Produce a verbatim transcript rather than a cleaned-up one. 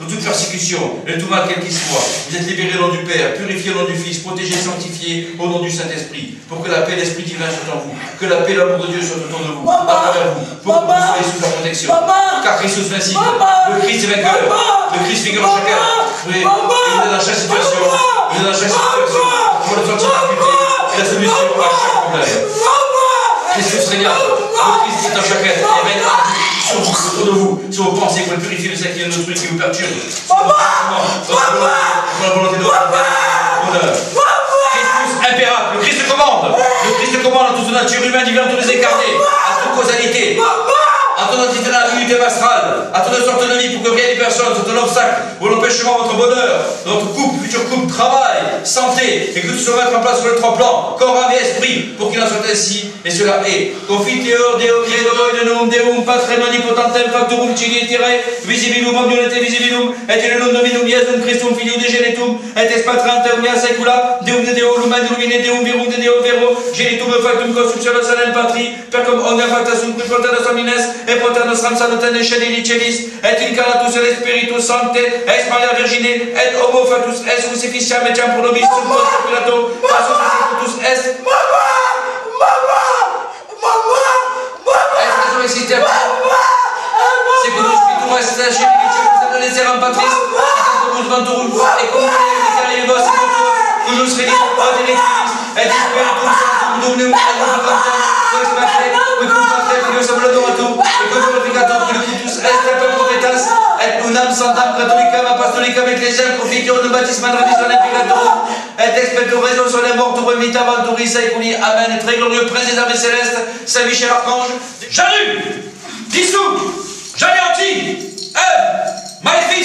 de toute persécution, et tout mal quel qu'il soit. Vous êtes libérés au nom du Père, purifiés au nom du Fils, protégés, sanctifiés au nom du Saint-Esprit, pour que la paix et l'Esprit divin soient en vous, que la paix et l'amour de Dieu soient autour de vous, Maman, à travers vous, pour Maman, que vous soyez sous la protection. Maman, car Christ est invincible, le Christ est vainqueur, le Christ figure en chacun. Oui, il est dans chaque situation, il est dans chaque situation, pour le sortir de la difficulté et la solution à chaque problème. Christus règne, le Christ est en chacun, et règne sur vous, autour de vous, sur vos pensées, pour les purifier de celles qui sont trucs qui vous perturbent. Papa, papa, la volonté de papa, bonheur. Christus impérable, le Christ le commande, le Christ le commande à toute nature humaine, divine, à tous les écartés, à toute causalité, à ton identité dans la unité astrale, à toute sorte de vie, pour que rien des personnes soit un obstacle ou l'empêchement de votre bonheur, de votre couple, futur couple, travail, santé, et que tout se mette en place sur les trois plans, corps, âme et esprit, pour qu'il en soit ainsi, et cela est. Confiteor Deo Credo in Num Deum, Patre Manipotantem, Factorum Chili Tirae, Visibilum, Omnionete Visibilum, et in Num Dominum Iesum Christum, Filium de Genitum, et Espatrantem Ia Secula, Deum de Deo, Lumen Lumine Deum, Virum de Deo Vero, Genitum Factum Construction de Salem Patri, Percom Onga Factasum, Cusporta de Somines, et potanos ramsanoten et celis, et incarnatus et spiritus sancte, ex Maria Virgine, et homo fatus est crucificiam etiam pro nobis sub nostro Pilato, passus executus est. Maman, maman, maman, maman, est raison existem. Secundus Pitum est celis, adolesceram patris, et venturum, et comune et vos illus relis, od electis, et spiritum sanctum domnum, et nous nous Unam santam catholicam apostolicam ecclesiam confiteor de baptisma traditionem pecatorum et expecto raison solem mortum remitam venturi saeculi. Amen. Très glorieux Prince des armées célestes, Saint Michel Archange, j'annule, dissous, j'anéantis, œuvre, maléfice.